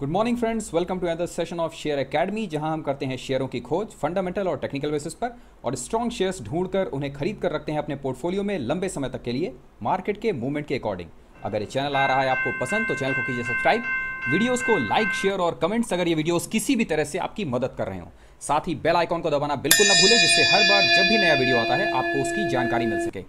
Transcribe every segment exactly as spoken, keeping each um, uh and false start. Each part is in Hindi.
Good morning friends, welcome to another session of share academy, जहां हम करते हैं शेयरों की खोज फंडामेंटल और टेक्निकल बेसिस पर और स्ट्रॉन्ग शेयर्स ढूंढकर उन्हें खरीद कर रखते हैं अपने पोर्टफोलियो में लंबे समय तक के लिए मार्केट के मूवमेंट के अकॉर्डिंग। अगर ये चैनल आ रहा है आपको पसंद तो चैनल को कीजिए सब्सक्राइब, वीडियोज़ को लाइक, शेयर और कमेंट्स अगर ये वीडियोज़ किसी भी तरह से आपकी मदद कर रहे हो। साथ ही बेल आइकॉन को दबाना बिल्कुल ना भूलें, जिससे हर बार जब भी नया वीडियो आता है आपको उसकी जानकारी मिल सके।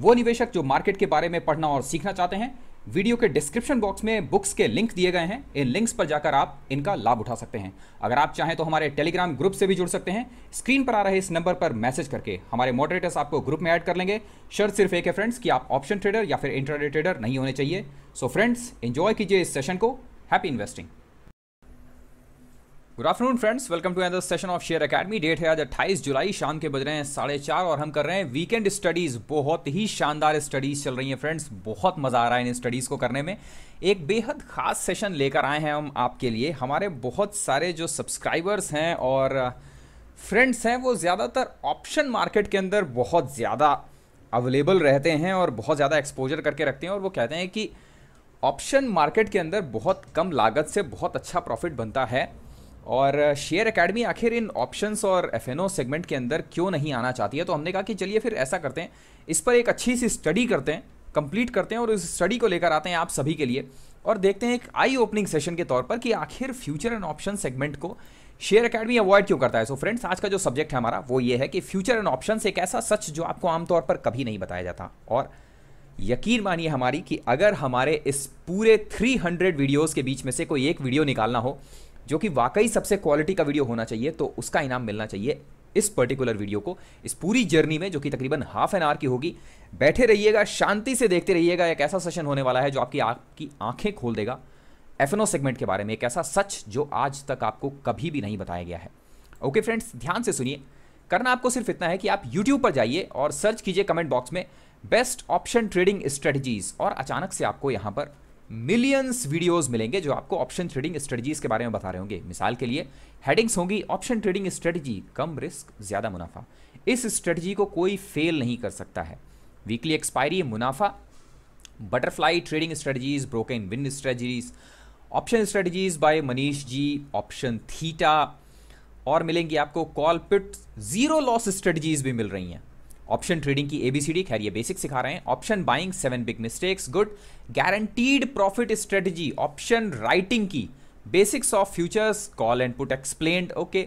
वो निवेशक जो मार्केट के बारे में पढ़ना और सीखना चाहते हैं, वीडियो के डिस्क्रिप्शन बॉक्स में बुक्स के लिंक दिए गए हैं, इन लिंक्स पर जाकर आप इनका लाभ उठा सकते हैं। अगर आप चाहें तो हमारे टेलीग्राम ग्रुप से भी जुड़ सकते हैं, स्क्रीन पर आ रहे इस नंबर पर मैसेज करके हमारे मॉडरेटर्स आपको ग्रुप में ऐड कर लेंगे। शर्त सिर्फ एक है फ्रेंड्स कि आप ऑप्शन ट्रेडर या फिर इंट्राडे ट्रेडर नहीं होने चाहिए। सो फ्रेंड्स, एंजॉय कीजिए इस सेशन को। Happy investing. Good afternoon friends, welcome to another session of share academy. Date है आज अट्ठाईस जुलाई, शाम के बज रहे हैं साढ़े चार और हम कर रहे हैं वीकेंड स्टडीज़। बहुत ही शानदार स्टडीज़ चल रही हैं फ्रेंड्स, बहुत मज़ा आ रहा है इन स्टडीज़ को करने में। एक बेहद ख़ास सेशन लेकर आए हैं हम आपके लिए। हमारे बहुत सारे जो सब्सक्राइबर्स हैं और फ्रेंड्स हैं वो ज़्यादातर ऑप्शन मार्केट के अंदर बहुत ज़्यादा अवेलेबल रहते हैं और बहुत ज़्यादा एक्सपोजर करके रखते हैं, और वो कहते हैं कि ऑप्शन मार्केट के अंदर बहुत कम लागत से बहुत अच्छा प्रॉफिट बनता है। और शेयर एकेडमी आखिर इन ऑप्शंस और एफएनओ सेगमेंट के अंदर क्यों नहीं आना चाहती है, तो हमने कहा कि चलिए फिर ऐसा करते हैं, इस पर एक अच्छी सी स्टडी करते हैं, कंप्लीट करते हैं और इस स्टडी को लेकर आते हैं आप सभी के लिए और देखते हैं एक आई ओपनिंग सेशन के तौर पर कि आखिर फ्यूचर एंड ऑप्शन सेगमेंट को शेयर एकेडमी अवॉइड क्यों करता है। सो so फ्रेंड्स, आज का जो सब्जेक्ट है हमारा वो ये है कि फ्यूचर एंड ऑप्शन एक ऐसा सच जो आपको आमतौर पर कभी नहीं बताया जाता। और यकीन मानिए हमारी कि अगर हमारे इस पूरे थ्री हंड्रेड वीडियोज़ के बीच में से कोई एक वीडियो निकालना हो जो कि वाकई सबसे क्वालिटी का वीडियो होना चाहिए, तो उसका इनाम मिलना चाहिए इस पर्टिकुलर वीडियो को। इस पूरी जर्नी में जो कि तकरीबन हाफ एन आवर की होगी, बैठे रहिएगा, शांति से देखते रहिएगा। एक ऐसा सेशन होने वाला है जो आपकी आपकी आंखें खोल देगा एफएनओ सेगमेंट के बारे में, एक ऐसा सच जो आज तक आपको कभी भी नहीं बताया गया है। ओके फ्रेंड्स, ध्यान से सुनिए। करना आपको सिर्फ इतना है कि आप यूट्यूब पर जाइए और सर्च कीजिए कमेंट बॉक्स में बेस्ट ऑप्शन ट्रेडिंग स्ट्रेटजीज, और अचानक से आपको यहाँ पर मिलियंस वीडियोस मिलेंगे जो आपको ऑप्शन ट्रेडिंग स्ट्रेटजीज के बारे में बता रहे होंगे। मिसाल के लिए हेडिंग्स होंगी ऑप्शन ट्रेडिंग स्ट्रेटजी, कम रिस्क ज़्यादा मुनाफा। इस स्ट्रेटजी को कोई फेल नहीं कर सकता है। वीकली एक्सपायरी, मुनाफा, butterfly trading strategies, broken win strategies, option strategies by Manish ji, option theta, और मिलेंगी आपको call put zero loss strategies भी मिल रही हैं। ऑप्शन ट्रेडिंग की एबीसीडी, खैर ये बेसिक सिखा रहे हैं। Option buying, seven big mistakes, good guaranteed profit strategy, option writing की basics of futures, call and put explained, okay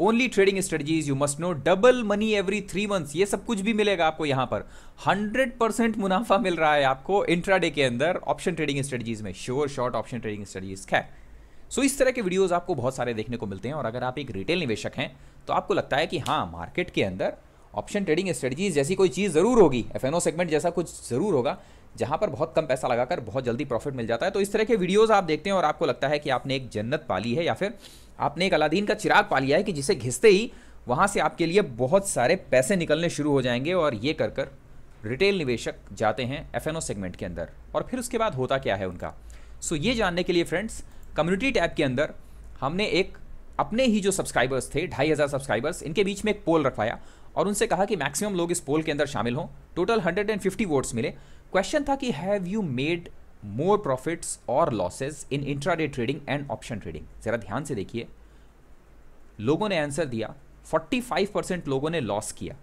only trading strategies you must know, double money every three months, ये सब कुछ भी मिलेगा आपको यहाँ पर। हंड्रेड परसेंट मुनाफा मिल रहा है आपको इंट्राडे के अंदर ऑप्शन ट्रेडिंग स्ट्रेटजीज में, sure short option trading strategies. खैर सो so, इस तरह के वीडियोज आपको बहुत सारे देखने को मिलते हैं, और अगर आप एक रिटेल निवेशक हैं तो आपको लगता है कि हाँ मार्केट के अंदर ऑप्शन ट्रेडिंग स्ट्रेटजीज जैसी कोई चीज़ ज़रूर होगी, एफएनओ सेगमेंट जैसा कुछ ज़रूर होगा जहां पर बहुत कम पैसा लगाकर बहुत जल्दी प्रॉफिट मिल जाता है। तो इस तरह के वीडियोस आप देखते हैं और आपको लगता है कि आपने एक जन्नत पाली है या फिर आपने एक अलादीन का चिराग पा लिया है कि जिसे घिसते ही वहां से आपके लिए बहुत सारे पैसे निकलने शुरू हो जाएंगे। और ये कर कर रिटेल निवेशक जाते हैं एफएनओ सेगमेंट के अंदर, और फिर उसके बाद होता क्या है उनका। सो ये जानने के लिए फ्रेंड्स कम्युनिटी टैब के अंदर हमने एक अपने ही जो सब्सक्राइबर्स थे ढाई हज़ार सब्सक्राइबर्स, इनके बीच में एक पोल रखवाया और उनसे कहा कि मैक्सिमम लोग इस पोल के अंदर शामिल हों। टोटल एक सौ पचास वोट्स मिले। क्वेश्चन था कि have you made more profits और losses in intraday trading and option trading. ज़रा ध्यान से देखिए, लोगों ने आंसर दिया पैंतालीस परसेंट लोगों ने लॉस किया,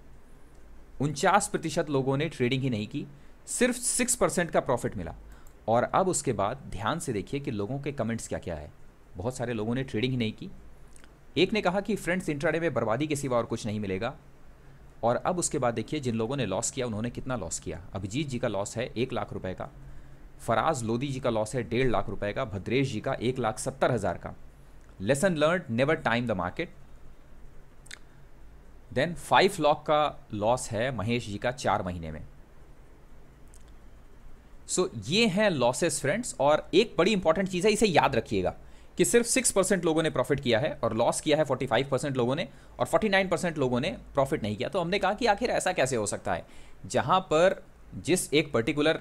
उनचास प्रतिशत लोगों ने ट्रेडिंग ही नहीं की, सिर्फ सिक्स परसेंट का प्रॉफिट मिला। और अब उसके बाद ध्यान से देखिए कि लोगों के कमेंट्स क्या क्या है। बहुत सारे लोगों ने ट्रेडिंग ही नहीं की, एक ने कहा कि फ्रेंड्स इंट्राडे में बर्बादी के सिवा और कुछ नहीं मिलेगा। और अब उसके बाद देखिए जिन लोगों ने लॉस किया उन्होंने कितना लॉस किया। अभिजीत जी का लॉस है एक लाख रुपए का, फराज लोधी जी का लॉस है डेढ़ लाख रुपए का, भद्रेश जी का एक लाख सत्तर हज़ार का। Lesson learn, never time the market. Then five lakh का लॉस है महेश जी का चार महीने में। सो so, ये हैं लॉसेस फ्रेंड्स। और एक बड़ी इंपॉर्टेंट चीज़ है, इसे याद रखिएगा कि सिर्फ सिक्स परसेंट लोगों ने प्रॉफिट किया है और लॉस किया है पैंतालीस परसेंट लोगों ने, और उनचास परसेंट लोगों ने प्रॉफिट नहीं किया। तो हमने कहा कि आखिर ऐसा कैसे हो सकता है जहां पर जिस एक पर्टिकुलर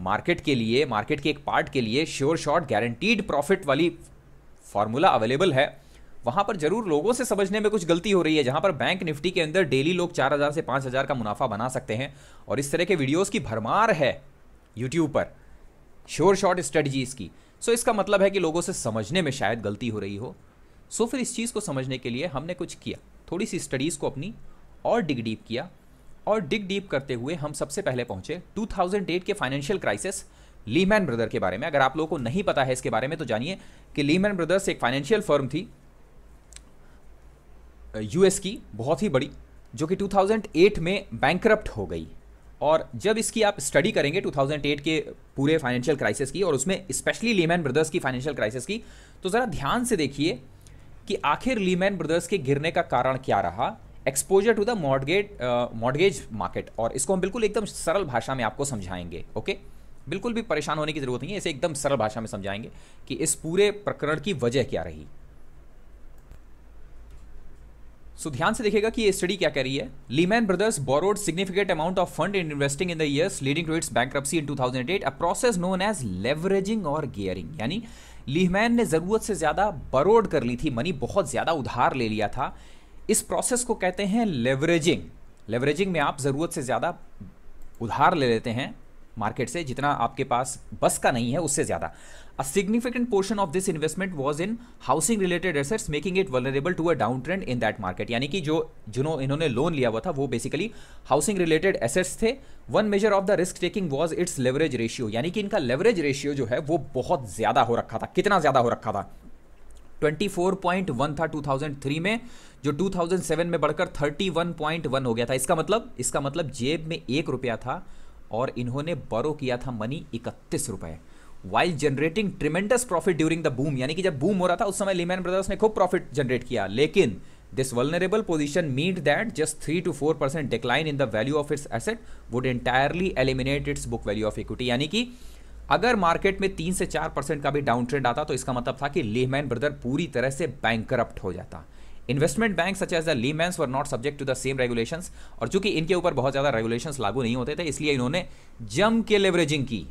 मार्केट के लिए, मार्केट के एक पार्ट के लिए श्योर शॉर्ट गारंटीड प्रॉफिट वाली फार्मूला अवेलेबल है, वहां पर जरूर लोगों से समझने में कुछ गलती हो रही है। जहां पर बैंक निफ्टी के अंदर डेली लोग चार हज़ार से पाँच हज़ार का मुनाफा बना सकते हैं और इस तरह के वीडियोज़ की भरमार है यूट्यूब पर, श्योर शॉट स्ट्रेटजीज की। सो इसका मतलब है कि लोगों से समझने में शायद गलती हो रही हो। सो फिर इस चीज़ को समझने के लिए हमने कुछ किया, थोड़ी सी स्टडीज़ को अपनी और डिग डीप किया, और डिग डीप करते हुए हम सबसे पहले पहुंचे दो हज़ार आठ के फाइनेंशियल क्राइसिस लीमैन ब्रदर के बारे में। अगर आप लोगों को नहीं पता है इसके बारे में तो जानिए कि लीमैन ब्रदर्स एक फाइनेंशियल फर्म थी यूएस की, बहुत ही बड़ी, जो कि दो हज़ार आठ में बैंकरप्ट हो गई। और जब इसकी आप स्टडी करेंगे दो हज़ार आठ के पूरे फाइनेंशियल क्राइसिस की, और उसमें स्पेशली लीमैन ब्रदर्स की फाइनेंशियल क्राइसिस की, तो ज़रा ध्यान से देखिए कि आखिर लीमैन ब्रदर्स के गिरने का कारण क्या रहा। Exposure to the mortgage mortgage market, और इसको हम बिल्कुल एकदम सरल भाषा में आपको समझाएंगे। ओके, बिल्कुल भी परेशान होने की जरूरत नहीं है, इसे एकदम सरल भाषा में समझाएंगे कि इस पूरे प्रकरण की वजह क्या रही। सो ध्यान से देखिएगा कि ये स्टडी क्या कह रही है। Lehman Brothers borrowed significant amount of fund in investing in the years leading to its bankruptcy in दो हज़ार आठ, a process known as leveraging और गियरिंग। यानी लीमैन ने जरूरत से ज्यादा बोरोड कर ली थी मनी, बहुत ज्यादा उधार ले लिया था। इस प्रोसेस को कहते हैं लेवरेजिंग। लेवरेजिंग में आप जरूरत से ज्यादा उधार ले लेते हैं मार्केट से, जितना आपके पास बस का नहीं है उससे ज्यादा। A significant portion of this investment was in housing related assets making it vulnerable to a down trend in that market. यानी कि जो जिन्हों इन्होंने लोन लिया हुआ था वो बेसिकली हाउसिंग रिलेटेड एसेट्स थे। One major of the risk taking was its leverage ratio, यानी कि इनका लेवरेज रेशियो जो है वो बहुत ज्यादा हो रखा था। कितना ज्यादा हो रखा था? चौबीस पॉइंट एक था दो हज़ार तीन में, जो दो हज़ार सात में बढ़कर इकतीस पॉइंट एक हो गया था। इसका मतलब इसका मतलब जेब में एक रुपया था और इन्होंने बरो किया था मनी इकतीस रुपए, while generating tremendous profit during the boom. यानी कि जब बूम हो रहा था उस समय लीमैन ब्रदर्स ने खूब प्रॉफिट जनरेट किया, लेकिन this vulnerable position meant that just three to four percent decline in the value of its asset would entirely eliminate its book value of equity. यानी कि अगर मार्केट में तीन से चार परसेंट का भी डाउन ट्रेंड आता तो इसका मतलब था कि लीमैन ब्रदर पूरी तरह से बैंकरप्ट हो जाता। Investment bank such as the Lehmans were not subject to the same regulations, और चूंकि इनके ऊपर बहुत ज्यादा रेगुलेशंस लागू नहीं होते थे इसलिए इन्होंने जम के लेवरेजिंग की।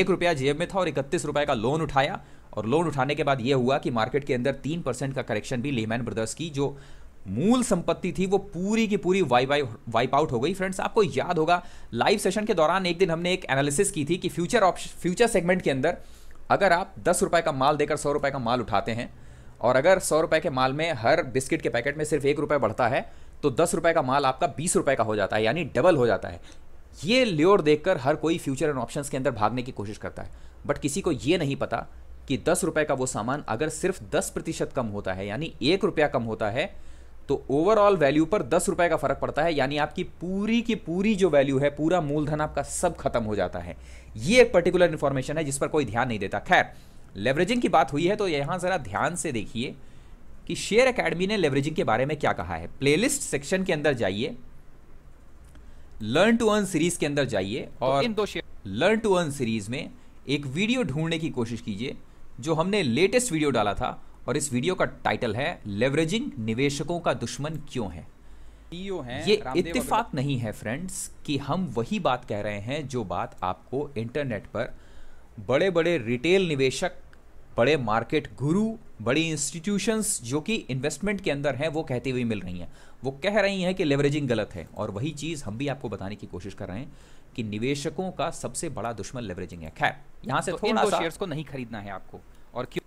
एक रुपया जेब में था और इकतीस रुपए का लोन उठाया, और लोन उठाने के बाद यह हुआ कि मार्केट के अंदर तीन परसेंट का करेक्शन भी लीमैन ब्रदर्स की जो मूल संपत्ति थी वो पूरी की पूरी वाइप वाइप आउट हो गई। फ्रेंड्स, आपको याद होगा लाइव सेशन के दौरान एक दिन हमने एक एनालिसिस की थी कि फ्यूचर ऑप्शन फ्यूचर सेगमेंट के अंदर अगर आप दस रुपए का माल देकर सौ रुपए का माल उठाते हैं, और अगर सौ रुपए के माल में हर बिस्किट के पैकेट में सिर्फ एक रुपये बढ़ता है, तो दस रुपए का माल आपका बीस रुपए का हो जाता है, यानी डबल हो जाता है। ये ल्योर देखकर हर कोई फ्यूचर एंड ऑप्शंस के अंदर भागने की कोशिश करता है, बट किसी को ये नहीं पता कि दस रुपए का वो सामान अगर सिर्फ दस प्रतिशत कम होता है, यानी एक रुपया कम होता है, तो ओवरऑल वैल्यू पर दस रुपए का फर्क पड़ता है। यानी आपकी पूरी की पूरी जो वैल्यू है, पूरा मूलधन आपका सब खत्म हो जाता है। ये एक पर्टिकुलर इन्फॉर्मेशन है जिस पर कोई ध्यान नहीं देता। खैर, लेवरेजिंग की बात हुई है तो यहां जरा ध्यान से देखिए कि शेयर एकेडमी ने लेवरेजिंग के बारे में क्या कहा है। प्लेलिस्ट सेक्शन के अंदर जाइए, लर्न टू अर्न सीरीज के अंदर जाइए, और इन दो share learn to earn series में एक वीडियो ढूंढने की कोशिश कीजिए जो हमने लेटेस्ट वीडियो डाला था, और इस वीडियो का टाइटल है लेवरेजिंग निवेशकों का दुश्मन क्यों है। ये इत्तेफाक नहीं है फ्रेंड्स कि हम वही बात कह रहे हैं जो बात आपको इंटरनेट पर बड़े बड़े रिटेल निवेशक, बड़े मार्केट गुरु, बड़ी इंस्टीट्यूशंस जो कि इन्वेस्टमेंट के अंदर हैं वो कहती हुई मिल रही हैं। वो कह रही हैं कि लेवरेजिंग गलत है, और वही चीज़ हम भी आपको बताने की कोशिश कर रहे हैं कि निवेशकों का सबसे बड़ा दुश्मन लेवरेजिंग है। खैर, यहाँ से थोड़ा सा शेयर्स को नहीं खरीदना है आपको, और क्यों,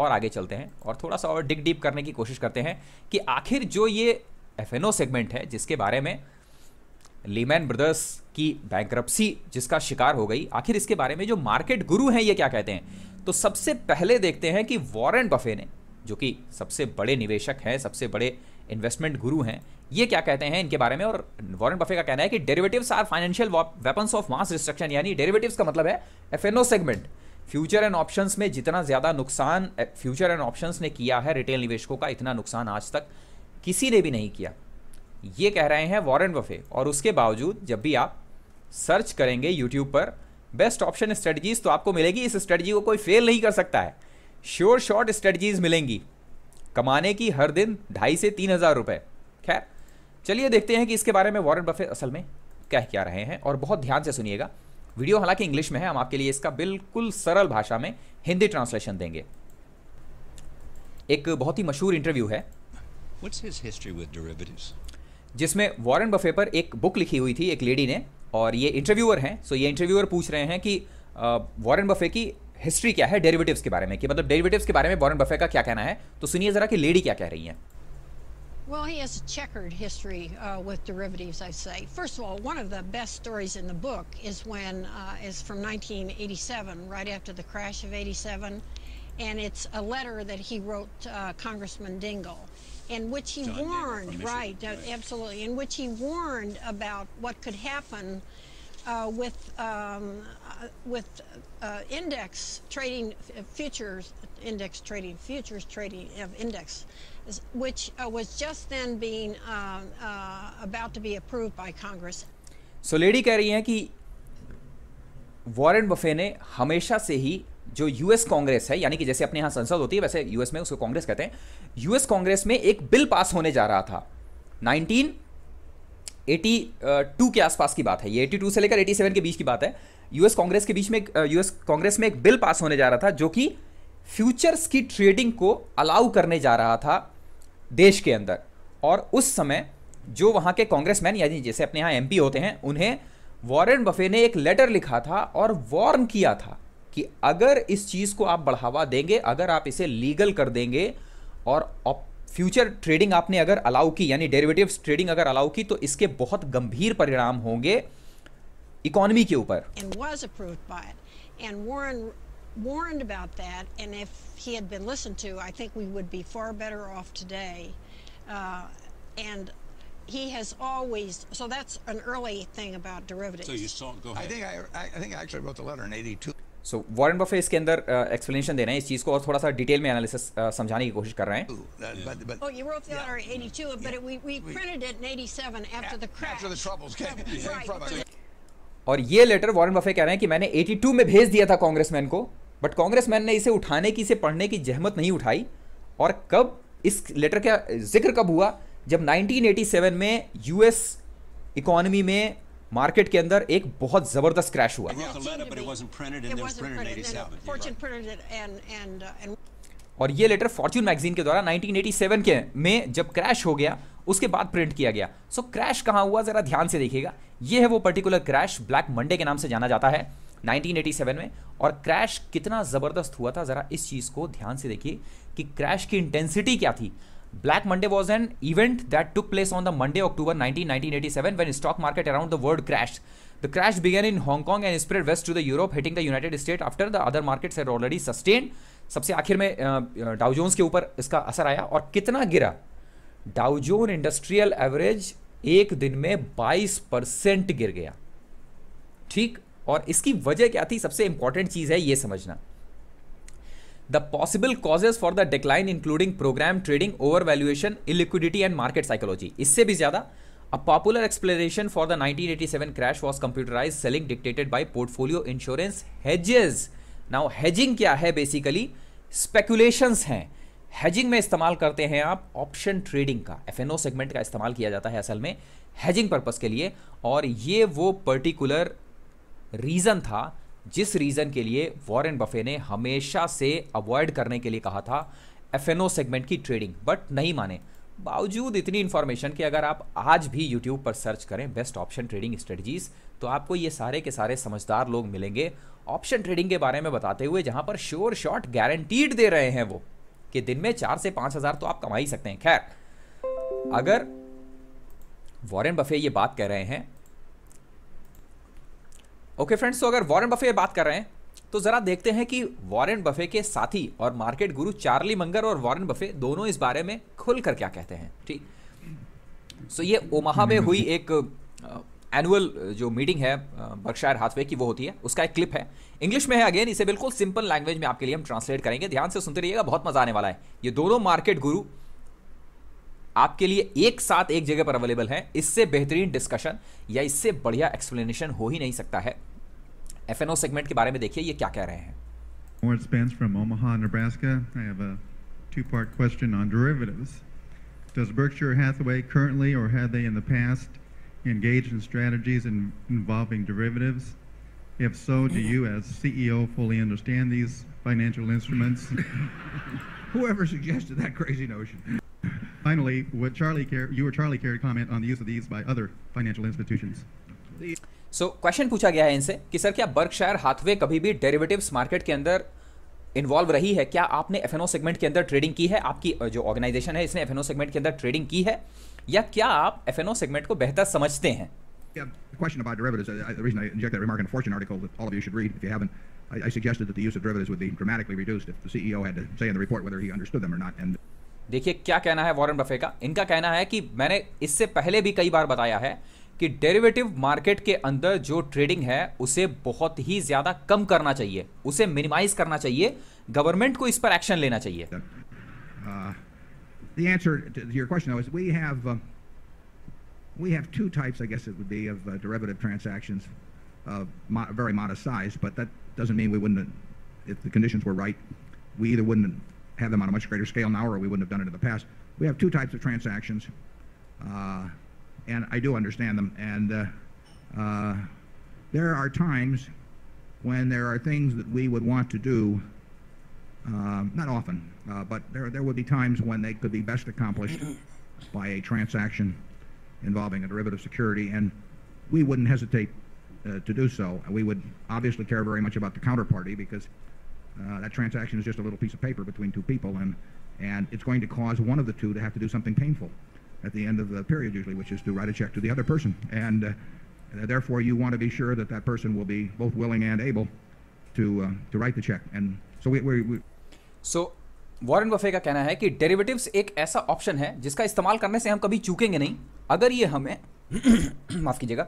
और आगे चलते हैं और थोड़ा सा और डिग डीप करने की कोशिश करते हैं कि आखिर जो ये एफएनओ सेगमेंट है जिसके बारे में लीमैन ब्रदर्स की बैंक्रप्सी जिसका शिकार हो गई, आखिर इसके बारे में जो मार्केट गुरु हैं ये क्या कहते हैं। तो सबसे पहले देखते हैं कि वॉरेन बफे ने, जो कि सबसे बड़े निवेशक हैं, सबसे बड़े इन्वेस्टमेंट गुरु हैं, ये क्या कहते हैं इनके बारे में। और वॉरेन बफे का कहना है कि derivatives are financial weapons of mass destruction. यानी डेरिवेटिव्स का मतलब है F&O segment. Future and options में जितना ज़्यादा नुकसान फ्यूचर एंड ऑप्शंस ने किया है रिटेल निवेशकों का, इतना नुकसान आज तक किसी ने भी नहीं किया, ये कह रहे हैं वॉरेन बफे। और उसके बावजूद जब भी आप सर्च करेंगे YouTube पर बेस्ट ऑप्शन स्ट्रेटजीज तो आपको मिलेगी। इस स्ट्रेटजी को कोई फेल नहीं कर सकता है, श्योर शॉट स्ट्रेटजीज मिलेंगी कमाने की हर दिन ढाई से तीन हज़ार रुपये। खैर, चलिए देखते हैं कि इसके बारे में वॉरेन बफे असल में कह क्या रहे हैं, और बहुत ध्यान से सुनिएगा। वीडियो हालांकि इंग्लिश में है, हम आपके लिए इसका बिल्कुल सरल भाषा में हिंदी ट्रांसलेशन देंगे। एक बहुत ही मशहूर इंटरव्यू है जिसमें वॉरेन बफे पर एक बुक लिखी हुई थी एक लेडी ने, और ये इंटरव्यूअर हैं। सो ये इंटरव्यूअर पूछ रहे हैं कि वॉरेन बफे की हिस्ट्री क्या है डेरिवेटिव्स के बारे में, कि मतलब डेरिवेटिव्स के बारे में वॉरेन बफे का क्या कहना है, तो सुनिए जरा कि लेडी क्या कह रही हैं. Well, he has a checkered history uh, with derivatives, I say. First of all, one of the best stories in the book is when uh, is from nineteen eighty-seven, right after the crash of eighty-seven, and it's a letter that he wrote uh, Congressman Dingell, in which he John warned, right, right, absolutely, in which he warned about what could happen uh, with um, uh, with uh, index trading futures, index trading futures trading of index. which uh, was just then being uh, uh, about to be approved by Congress. So lady कह रही हैं कि वॉरेन बफे ने हमेशा से ही जो यूएस कांग्रेस है, यानी कि जैसे अपने यहाँ संसद होती है वैसे यूएस में उसको कांग्रेस कहते हैं, यूएस कांग्रेस में एक बिल पास होने जा रहा था नाइनटीन एटी टू के आसपास की बात है, ये एटी टू से लेकर एटी सेवन के बीच की बात है. यूएस कांग्रेस के बीच में यूएस कांग्रेस में एक बिल पास होने जा रहा था जो कि फ्यूचर्स की ट्रेडिंग को अलाउ करने जा रहा था देश के अंदर, और उस समय जो वहाँ के कांग्रेसमैन यानी जैसे अपने यहाँ एमपी होते हैं उन्हें वॉरेन बफे ने एक लेटर लिखा था और वार्न किया था कि अगर इस चीज़ को आप बढ़ावा देंगे, अगर आप इसे लीगल कर देंगे और फ्यूचर ट्रेडिंग आपने अगर अलाउ की यानी डेरिवेटिव्स ट्रेडिंग अगर अलाउ की तो इसके बहुत गंभीर परिणाम होंगे इकोनॉमी के ऊपर. warned about that, and if he had been listened to, I think we would be far better off today. Uh, and he has always, so that's an early thing about derivatives. So you saw, go ahead. I think I, I think I actually wrote the letter in eighty-two. So Warren Buffett इसके अंदर explanation दे रहे हैं इस चीज को और थोड़ा सा detail में analysis समझाने की कोशिश कर रहे हैं. Oh, you wrote the letter in eighty-two, but we we printed it in eighty-seven after the crash. After the troubles came. और ये लेटर वॉरेन बफे कह रहे हैं कि मैंने एटी टू में भेज दिया था कांग्रेसमैन को, बट कांग्रेसमैन ने इसे उठाने की, इसे पढ़ने की जहमत नहीं उठाई. और कब इस लेटर का जिक्र कब हुआ, जब नाइनटीन एटी सेवन में यूएस इकोनॉमी में मार्केट के अंदर एक बहुत जबरदस्त क्रैश हुआ. और ये लेटर फॉर्च्यून मैगजीन के द्वारा नाइनटीन एटी सेवन के में जब क्रैश हो गया उसके बाद प्रिंट किया गया. सो क्रैश कहाँ हुआ जरा ध्यान से देखिएगा. ये है वो पर्टिकुलर क्रैश, ब्लैक मंडे के नाम से जाना जाता है नाइनटीन एटी सेवन में. और क्रैश कितना ज़बरदस्त हुआ था जरा इस चीज़ को ध्यान से देखिए कि क्रैश की इंटेंसिटी क्या थी. Black Monday was an event that took place on the Monday October nineteen eighty seven when stock market around the world crash. The crash began in Hong Kong and spread west to the Europe, hitting the United State after the other markets had already sustain. सबसे आखिर में डाउ जोन्स के ऊपर इसका असर आया और कितना गिरा. डाउ जोन इंडस्ट्रियल एवरेज एक दिन में बाईस परसेंट गिर गया. ठीक, और इसकी वजह क्या थी, सबसे इंपॉर्टेंट चीज है ये समझना. The possible causes for the decline including program trading, over valuation, illiquidity and market psychology. इससे भी ज्यादा a popular explanation for the nineteen eighty seven crash was computerize selling dictated by portfolio insurance hedges. Now hedging क्या है, बेसिकली स्पेकुलेशंस हैं. हेजिंग में इस्तेमाल करते हैं आप ऑप्शन ट्रेडिंग का, एफएनओ सेगमेंट का इस्तेमाल किया जाता है असल में हेजिंग पर्पस के लिए. और ये वो पर्टिकुलर रीज़न था जिस रीज़न के लिए वॉरेन बफे ने हमेशा से अवॉइड करने के लिए कहा था एफएनओ सेगमेंट की ट्रेडिंग, बट नहीं माने बावजूद इतनी इन्फॉर्मेशन कि अगर आप आज भी यूट्यूब पर सर्च करें बेस्ट ऑप्शन ट्रेडिंग स्ट्रेटजीज़ तो आपको ये सारे के सारे समझदार लोग मिलेंगे ऑप्शन ट्रेडिंग के बारे में बताते हुए, जहां पर श्योर शॉट गारंटीड दे रहे हैं वो कि दिन में चार से पांच हजार तो आप कमा ही सकते हैं. खैर, अगर वॉरेन बफे ये बात कर रहे हैं, ओके फ्रेंड्स, तो अगर वॉरेन बफे ये बात कर रहे हैं तो जरा देखते हैं कि वॉरेन बफे के साथी और मार्केट गुरु चार्ली मंगर और वॉरेन बफे दोनों इस बारे में खुलकर क्या कहते हैं. ठीक, सो so ये ओमाहा में हुई एक एनुअल जो मीटिंग है बर्कशायर हाथवे की वो होती है, उसका एक क्लिप है. इंग्लिश में है, अगेन इसे बिल्कुल सिंपल लैंग्वेज में आपके लिए हम ट्रांसलेट करेंगे. ध्यान से सुनते रहिएगा, बहुत मजा आने वाला है. ये दोनों मार्केट गुरु आपके लिए एक साथ एक जगह पर अवेलेबल है. इससे बेहतरीन डिस्कशन या इससे बढ़िया एक्सप्लेनेशन हो ही नहीं सकता है. F N O segment के बारे में देखिए ये क्या कह रहे हैं. Warren Spence from Omaha, Nebraska. I have a two-part question on derivatives. Does Berkshire Hathaway currently or had they in the past engaged in strategies in involving derivatives? If so, do you as C E O fully understand these financial instruments? Whoever suggested that crazy notion. Finally, what Charlie, you or Charlie care to comment on the use of these by other financial institutions? The so so, question पूछा गया है इनसे कि सर क्या बर्कशायर हाथवे कभी भी डेरिवेटिव्स मार्केट के अंदर इन्वॉल्व रही है, क्या आपने एफएनओ सेगमेंट के अंदर ट्रेडिंग की है, आपकी जो ऑर्गेनाइजेशन है इसने एफएनओ सेगमेंट के अंदर ट्रेडिंग की है, या क्या आप एफएनओ सेगमेंट को बेहतर समझते हैं? Yeah, the question about derivatives, uh, the reason I inject that remark in a Fortune article that all of you should read if you haven't, I, I suggested that the use of derivatives would be dramatically reduced if the C E O had to say in the report whether he understood them or not. And देखिए क्या कहना है वॉरेन बफे का, इनका कहना है कि मैंने इससे पहले भी कई बार बताया है कि डेरिवेटिव मार्केट के अंदर जो ट्रेडिंग है उसे बहुत ही ज़्यादा कम करना चाहिए, उसे मिनिमाइज करना चाहिए, गवर्नमेंट को इस पर एक्शन लेना चाहिए. uh, the answer to your question though is we have uh, we have two types, I guess it would be, of uh, derivative transactions of mo very modest size, but that doesn't mean we wouldn't, if the conditions were right, we either wouldn't have them on a much greater scale now or we wouldn't have done it in the past. We have two types of transactions, uh, and I do understand them, and uh, uh, there are times when there are things that we would want to do, uh, not often, uh, but there, there would be times when they could be best accomplished by a transaction involving a derivative security, and we wouldn't hesitate uh, to do so. We would obviously care very much about the counterparty because uh, that transaction is just a little piece of paper between two people, and and it's going to cause one of the two to have to do something painful at the end of the period usually, which is to write a check to the other person, and uh, therefore you want to be sure that that person will be both willing and able to uh, to write the check. And so we, we, we so Warren Buffett का कहना है कि डेरिवेटिव्स एक ऐसा ऑप्शन है जिसका इस्तेमाल करने से हम कभी चूकेंगे नहीं, अगर ये हमें माफ़ कीजिएगा,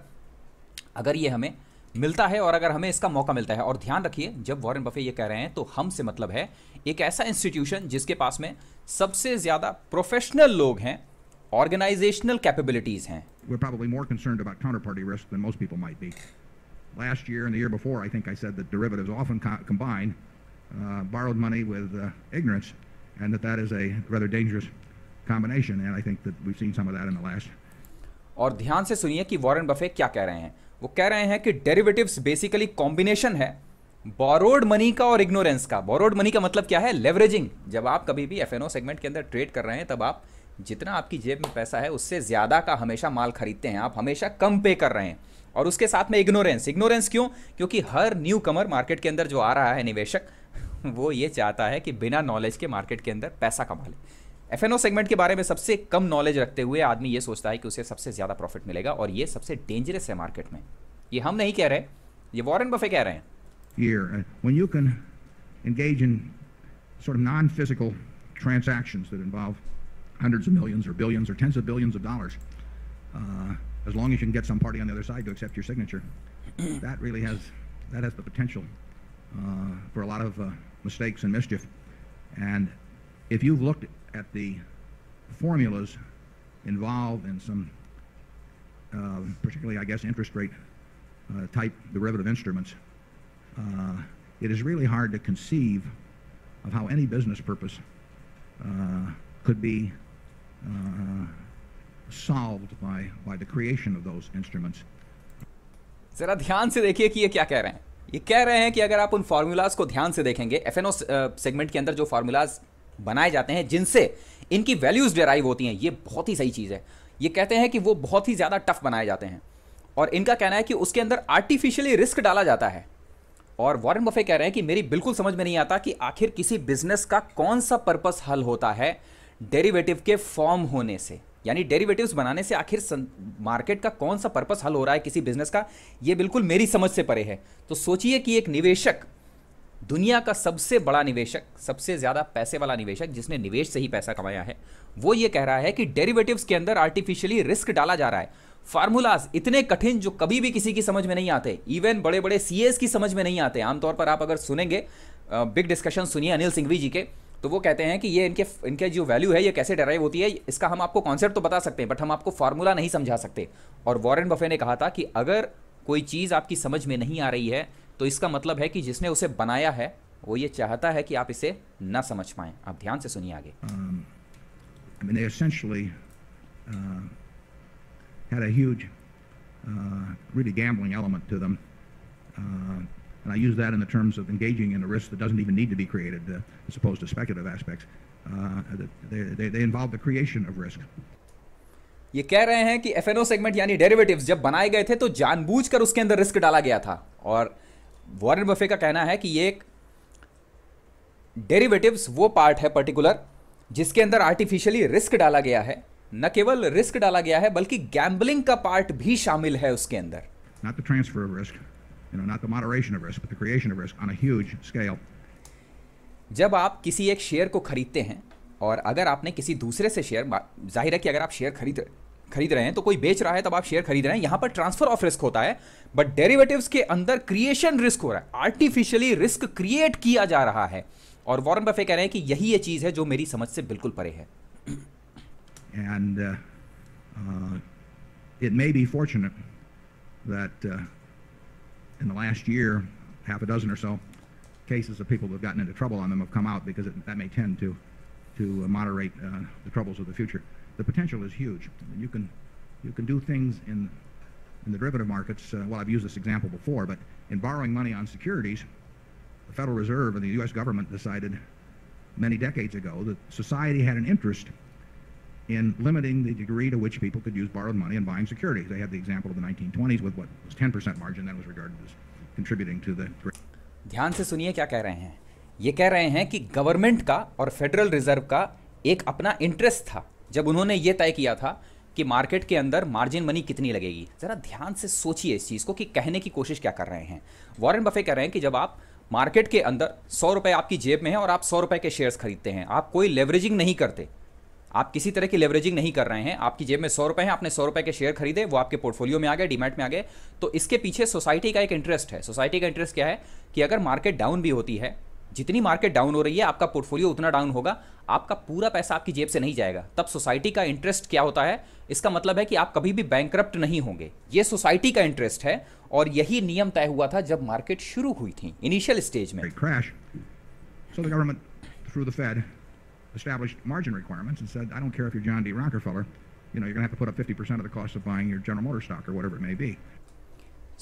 अगर ये हमें मिलता है और अगर हमें इसका मौका मिलता है. और ध्यान रखिए जब वॉरेन बफे ये कह रहे हैं तो हम से मतलब है एक ऐसा इंस्टीट्यूशन जिसके पास में सबसे ज़्यादा प्रोफेशनल लोग हैं, ऑर्गेनाइजेशनल कैपेबिलिटीज़ हैं. We're probably more concerned about counterparty risk than most people might be. Last year and the year before, I think I said that derivatives often combine Uh, borrowed money with uh, ignorance, and that that is a rather dangerous combination, and I think that we've seen some of that in the last. और ध्यान से सुनिए कि वॉरेन बफेट क्या कह रहे हैं. वो कह रहे हैं कि डेरिवेटिव्स बेसिकली कॉम्बिनेशन है बोरोड मनी का और इग्नोरेंस का. बोरोड मनी का मतलब क्या है? लेवरेजिंग. जब आप कभी भी एफएनओ सेगमेंट के अंदर ट्रेड कर रहे हैं तब आप जितना आपकी जेब में पैसा है उससे ज़्यादा का हमेशा माल खरीदते हैं, आप हमेशा कम पे कर रहे हैं, और उसके साथ में इग्नोरेंस. इग्नोरेंस क्यों? क्योंकि हर न्यू कमर मार्केट के अंदर जो आ रहा है निवेशक वो ये चाहता है कि बिना नॉलेज के मार्केट के अंदर पैसा कमा ले. एफएनओ सेगमेंट के बारे में सबसे कम नॉलेज रखते हुए आदमी ये सोचता है कि उसे सबसे ज़्यादा प्रॉफिट मिलेगा, और ये सबसे डेंजरस है मार्केट में. ये हम नहीं कह रहे, ये वॉरेन बफे कह रहे हैं. Here, when you can engage in sort of non-physical transactions that involve hundreds of millions or billions or tens of billions of dollars, uh, as long as you can get some party on the other side to accept your signature, that really has that has the potential uh, for a lot of uh, mistakes and mischief. And if you've looked at the formulas involved in some, uh, particularly I guess interest rate uh, type derivative instruments, uh, it is really hard to conceive of how any business purpose uh, could be uh, solved by by the creation of those instruments. जरा ध्यान से देखिए कि ये क्या कह रहे हैं. ये कह रहे हैं कि अगर आप उन फार्मूलाज को ध्यान से देखेंगे, एफएनओ सेगमेंट के अंदर जो फार्मूलाज बनाए जाते हैं जिनसे इनकी वैल्यूज डेराइव होती हैं, ये बहुत ही सही चीज़ है. ये कहते हैं कि वो बहुत ही ज़्यादा टफ बनाए जाते हैं, और इनका कहना है कि उसके अंदर आर्टिफिशियली रिस्क डाला जाता है. और वॉरेन बफे कह रहे हैं कि मेरी बिल्कुल समझ में नहीं आता कि आखिर किसी बिजनेस का कौन सा पर्पस हल होता है डेरिवेटिव के फॉर्म होने से, यानी डेरिवेटिव्स बनाने से आखिर मार्केट का कौन सा पर्पस हल हो रहा है किसी बिजनेस का, ये बिल्कुल मेरी समझ से परे है. तो सोचिए कि एक निवेशक, दुनिया का सबसे बड़ा निवेशक, सबसे ज़्यादा पैसे वाला निवेशक जिसने निवेश से ही पैसा कमाया है, वो ये कह रहा है कि डेरिवेटिव्स के अंदर आर्टिफिशियली रिस्क डाला जा रहा है. फार्मूलाज इतने कठिन जो कभी भी किसी की समझ में नहीं आते, इवन बड़े बड़े सीएस की समझ में नहीं आते. आमतौर पर आप अगर सुनेंगे, बिग डिस्कशन सुनिए अनिल सिंघवी जी के, तो वो कहते हैं कि ये इनके इनके जो वैल्यू है ये कैसे डेराइव होती है, इसका हम आपको कॉन्सेप्ट तो बता सकते हैं बट हम आपको फार्मूला नहीं समझा सकते. और वॉरेन बफे ने कहा था कि अगर कोई चीज़ आपकी समझ में नहीं आ रही है तो इसका मतलब है कि जिसने उसे बनाया है वो ये चाहता है कि आप इसे ना समझ पाएं. आप ध्यान से सुनिए आगे. um, I mean, they essentially uh, had a huge, uh, really gambling element to them. Uh, And I use that in the terms of engaging in a risk that doesn't even need to be created, uh, as opposed to speculative aspects. Uh, they, they, they involve the creation of risk. ये कह रहे हैं कि एफएनओ सेगमेंट यानी डेरिवेटिव्स जब बनाए गए थे तो जानबूझकर उसके अंदर रिस्क डाला गया था, और वॉरेन बफे का कहना है कि ये एक डेरिवेटिव्स वो पार्ट है पर्टिकुलर जिसके अंदर आर्टिफिशियली रिस्क डाला गया है। न केवल रिस्क डाला गया है बल्कि गैम्बलिंग का पार्ट भी शामिल है उसके अंदर। Not the transfer of risk, you know, not the moderation of risk, but the creation of risk on a huge scale. जब आप किसी एक शेयर को खरीदते हैं और अगर आपने किसी दूसरे से शेयर, जाहिर है कि अगर आप शेयर खरीद खरीद रहे हैं तो कोई बेच रहा है तब आप शेयर खरीद रहे हैं, यहाँ पर ट्रांसफर ऑफ रिस्क होता है, बट डेरिवेटिव्स के अंदर क्रिएशन रिस्क हो रहा है, आर्टिफिशियली रिस्क क्रिएट किया जा रहा है। और वॉरेन बफे कह रहे हैं कि यही ये चीज़ है जो मेरी समझ से बिल्कुल परे है। And uh, uh, it may be fortunate that uh, in the last year, half a dozen or so cases of people who have gotten into trouble on them have come out because it, that may tend to to moderate uh, the troubles of the future. The potential is huge. You can you can do things in in the derivative markets. Uh, well, I've used this example before, but in borrowing money on securities, the Federal Reserve and the U S government decided many decades ago that society had an interest in limiting the degree to which people could use borrowed money in buying securities. They had the example of the nineteen twenties with what was ten percent margin that was regarded as contributing to the. ध्यान से सुनिए क्या कह रहे हैं। ये कह रहे हैं कि गवर्नमेंट का और फेडरल रिजर्व का एक अपना इंटरेस्ट था जब उन्होंने ये तय किया था कि मार्केट के अंदर मार्जिन मनी कितनी लगेगी। जरा ध्यान से सोचिए इस चीज़ को कि कहने की कोशिश क्या कर रहे हैं। वॉरेन बफे कह रहे हैं कि जब आप मार्केट के अंदर सौ रुपये आपकी जेब में है और आप सौ रुपये के शेयर्स खरीदते हैं, आप कोई लेवरेजिंग नहीं करते, आप किसी तरह की लेवरेजिंग नहीं कर रहे हैं, आपकी जेब में सौ रुपये हैं, आपने सौ रुपये के शेयर खरीदे, वो आपके पोर्टफोलियो में आ गए, डीमैट में आ गए, तो इसके पीछे सोसाइटी का एक इंटरेस्ट है। सोसाइटी का इंटरेस्ट क्या है कि अगर मार्केट डाउन भी होती है, जितनी मार्केट डाउन हो रही है आपका पोर्टफोलियो उतना डाउन होगा, आपका पूरा पैसा आपकी जेब से नहीं जाएगा। तब सोसाइटी का इंटरेस्ट क्या होता है? इसका मतलब है कि आप कभी भी बैंकरप्ट नहीं होंगे। ये सोसाइटी का इंटरेस्ट है और यही नियम तय हुआ था जब मार्केट शुरू हुई थी इनिशियल स्टेज में। established margin requirements and said, I don't care if you're John D. Rockefeller, you know, you're going to have to put up fifty percent of the cost of buying your General Motors stock or whatever it may be.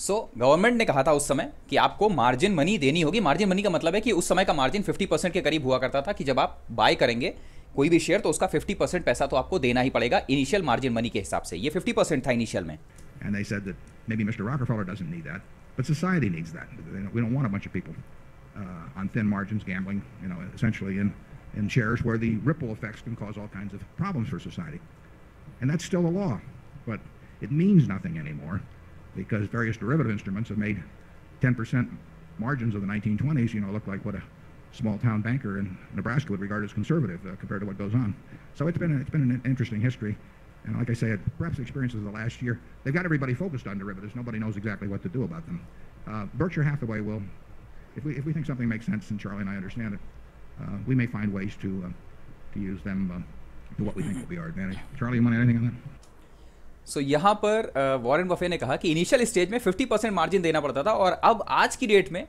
So, government ने कहा था उस समय कि आपको मार्जिन मनी देनी होगी। मार्जिन मनी का मतलब है कि उस समय का मार्जिन पचास परसेंट के करीब हुआ करता था कि जब आप बाय करेंगे कोई भी शेयर तो उसका पचास परसेंट पैसा तो आपको देना ही पड़ेगा इनिशियल मार्जिन मनी के हिसाब से। ये पचास परसेंट था इनिशियल में। And they said that maybe Mister Rockefeller doesn't need that, but society needs that. We don't want a bunch of people uh, on thin margins gambling, you know, essentially in and shares where the ripple effects can cause all kinds of problems for society. And that's still a law, but it means nothing anymore because various derivative instruments have made ten percent margins of the nineteen twenties, you know, look like what a small town banker in Nebraska would regard as conservative uh, compared to what goes on. So it's been, a, it's been an interesting history. And like I said, perhaps experiences of the last year, they've got everybody focused on derivatives. Nobody knows exactly what to do about them. Uh, Berkshire Hathaway will, if we, if we think something makes sense and Charlie and I understand it, Uh, we may find ways to uh, to use them uh, to what we think will be our advantage. Charlie, you want anything on that? So यहाँ पर वॉरेन बफे ने कहा कि इनिशियल स्टेज में पचास परसेंट मार्जिन देना पड़ता था और अब आज की डेट में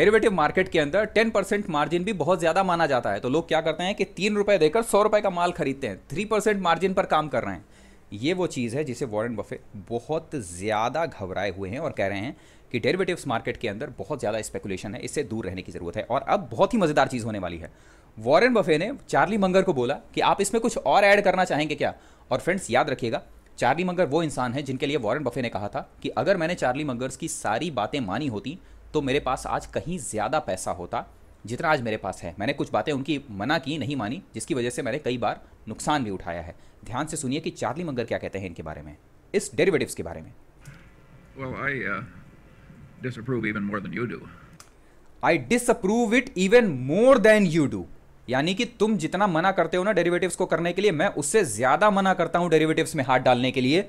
डेरिवेटिव मार्केट के अंदर दस परसेंट मार्जिन भी बहुत ज़्यादा माना जाता है। तो लोग क्या करते हैं कि तीन रुपये देकर सौ रुपये का माल खरीदते हैं, तीन परसेंट मार्जिन पर काम कर रहे हैं। ये वो चीज़ है जिसे वॉरेन बफे बहुत ज़्यादा घबराए हुए हैं और कह रहे हैं कि डेरिवेटिव्स मार्केट के अंदर बहुत ज़्यादा स्पेकुलेशन है, इससे दूर रहने की ज़रूरत है। और अब बहुत ही मज़ेदार चीज़ होने वाली है। वॉरेन बफे ने चार्ली मंगर को बोला कि आप इसमें कुछ और ऐड करना चाहेंगे क्या? और फ्रेंड्स याद रखिएगा, चार्ली मंगर वो इंसान है जिनके लिए वॉरेन बफे ने कहा था कि अगर मैंने चार्ली मंगर्स की सारी बातें मानी होती तो मेरे पास आज कहीं ज़्यादा पैसा होता जितना आज मेरे पास है। मैंने कुछ बातें उनकी मना की, नहीं मानी, जिसकी वजह से मैंने कई बार नुकसान भी उठाया है। ध्यान से सुनिए कि चार्ली मंगर क्या कहते हैं इनके बारे में, इस डेरिवेटिव्स के बारे में। well, I, uh... disapprove even more than you do. I disapprove it even more than you do. यानी कि तुम जितना मना करते हो ना डेरिवेटिव्स को करने के लिए, मैं उससे ज्यादा मना करता हूं डेरिवेटिव्स में हाथ डालने के लिए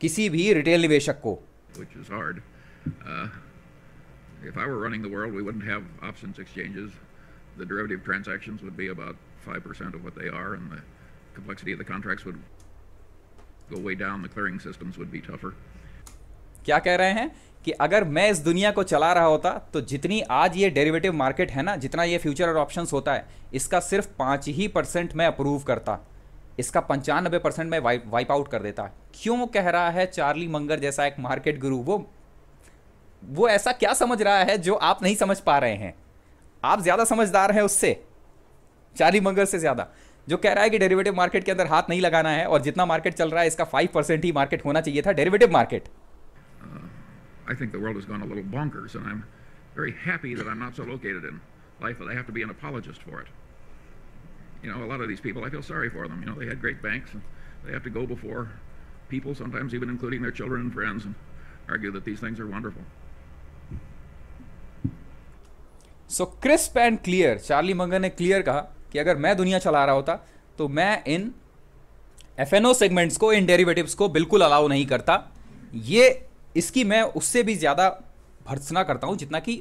किसी भी रिटेल निवेशक को। Which is hard. Uh, if I were running the world, we wouldn't have options exchanges. The derivative transactions would be about five percent of what they are, and the complexity of the contracts would go way down. The clearing systems would be tougher. क्या कह रहे हैं कि अगर मैं इस दुनिया को चला रहा होता तो जितनी आज ये डेरिवेटिव मार्केट है ना, जितना ये फ्यूचर और ऑप्शंस होता है, इसका सिर्फ पाँच ही परसेंट मैं अप्रूव करता, इसका पंचानबे परसेंट मैं वाइप वाइप आउट कर देता। क्यों कह रहा है चार्ली मंगर जैसा एक मार्केट गुरु? वो वो ऐसा क्या समझ रहा है जो आप नहीं समझ पा रहे हैं? आप ज़्यादा समझदार हैं उससे, चार्ली मंगर से ज़्यादा। जो कह रहा है कि डेरिवेटिव मार्केट के अंदर हाथ नहीं लगाना है और जितना मार्केट चल रहा है इसका फाइव परसेंट ही मार्केट होना चाहिए था derivative market. I think the world has gone a little bonkers, and I'm very happy that I'm not so located in life that I have to be an apologist for it. You know, a lot of these people, I feel sorry for them. You know, they had great banks, and they have to go before people, sometimes even including their children and friends, and argue that these things are wonderful. So crisp and clear. Charlie Munger ने clear कहा कि अगर मैं दुनिया चला रहा होता, तो मैं इन F and O segments को, इन derivatives को बिल्कुल allow नहीं करता. ये इसकी मैं उससे भी ज़्यादा भर्त्सना करता हूँ जितना कि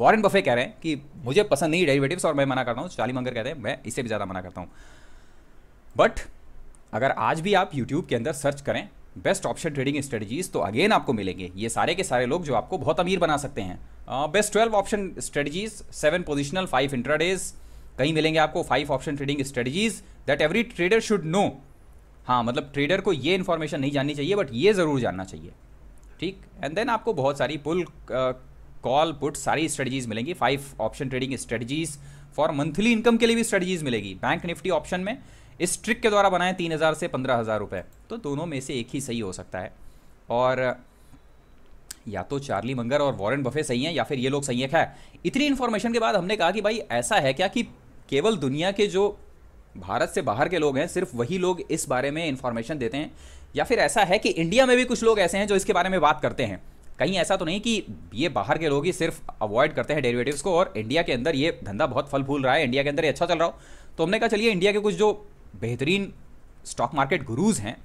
वॉरेन बफे कह रहे हैं कि मुझे पसंद नहीं डेरिवेटिव्स और मैं मना करता हूँ. चार्ली मंगर कहते हैं मैं इससे भी ज़्यादा मना करता हूँ. बट अगर आज भी आप यूट्यूब के अंदर सर्च करें बेस्ट ऑप्शन ट्रेडिंग स्ट्रेटजीज तो अगेन आपको मिलेंगे ये सारे के सारे लोग जो आपको बहुत अमीर बना सकते हैं. Best twelve option strategies, seven positional, five intradays, कहीं मिलेंगे आपको five option trading strategies that every trader should know. हाँ मतलब ट्रेडर को ये इन्फॉर्मेशन नहीं जाननी चाहिए बट ये ज़रूर जानना चाहिए. ठीक. एंड देन आपको बहुत सारी पुल कॉल पुट सारी स्ट्रेटजीज मिलेंगी. Five option trading strategies for monthly income के लिए भी स्ट्रेटजीज मिलेगी. बैंक निफ्टी ऑप्शन में इस ट्रिक के द्वारा बनाए तीन हज़ार से पंद्रह हज़ार रुपये तो दोनों में से एक ही सही हो सकता है. और या तो चार्ली मंगर और वॉरेन बफे सही हैं या फिर ये लोग सही है. खैर इतनी इन्फॉर्मेशन के बाद हमने कहा कि भाई ऐसा है क्या कि केवल दुनिया के जो भारत से बाहर के लोग हैं सिर्फ वही लोग इस बारे में इन्फॉर्मेशन देते हैं या फिर ऐसा है कि इंडिया में भी कुछ लोग ऐसे हैं जो इसके बारे में बात करते हैं. कहीं ऐसा तो नहीं कि ये बाहर के लोग ही सिर्फ अवॉइड करते हैं डेरिवेटिव्स को और इंडिया के अंदर ये धंधा बहुत फल फूल रहा है, इंडिया के अंदर ये अच्छा चल रहा हो. तो हमने कहा चलिए इंडिया के कुछ जो बेहतरीन स्टॉक मार्केट गुरूज हैं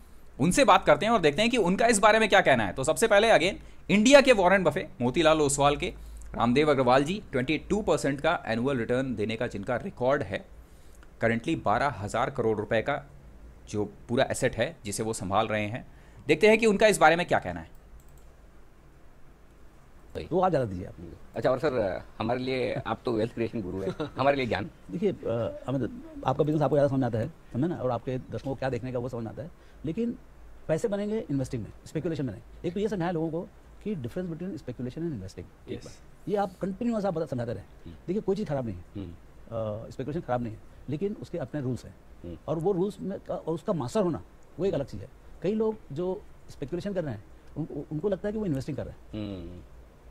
उनसे बात करते हैं और देखते हैं कि उनका इस बारे में क्या कहना है. तो सबसे पहले अगेन इंडिया के वॉरेन बफे, मोतीलाल ओसवाल के, Ramdev Agrawal ji twenty two percent का एनुअल रिटर्न देने का जिनका रिकॉर्ड है. करंटली बारह हज़ार करोड़ रुपए का जो पूरा एसेट है जिसे वो संभाल रहे हैं. देखते हैं कि उनका इस बारे में क्या कहना है. तो आप ज़्यादा दीजिए आप. अच्छा और सर हमारे लिए आप तो वेल्थ क्रिएशन गुरु हैं, हमारे लिए ज्ञान. देखिए आपका बिजनेस आपको ज़्यादा समझ आता है, समझे ना, और आपके दर्शकों को क्या देखने का वो समझ आता है. लेकिन पैसे बनेंगे इन्वेस्टिंग में, स्पेकुलेशन में नहीं. एक तो ये समझाया लोगों को कि difference between speculation and investing. ये आप कंटिन्यूस आप समझाते रहे. देखिए कोई चीज़ खराब नहीं है, स्पेकुलेशन खराब नहीं है, लेकिन उसके अपने रूल्स हैं और वो रूल्स में और उसका मास्टर होना वो एक अलग चीज़ है. कई लोग जो स्पेकुलेशन कर रहे हैं उन, उनको लगता है कि वो इन्वेस्टिंग कर रहे हैं.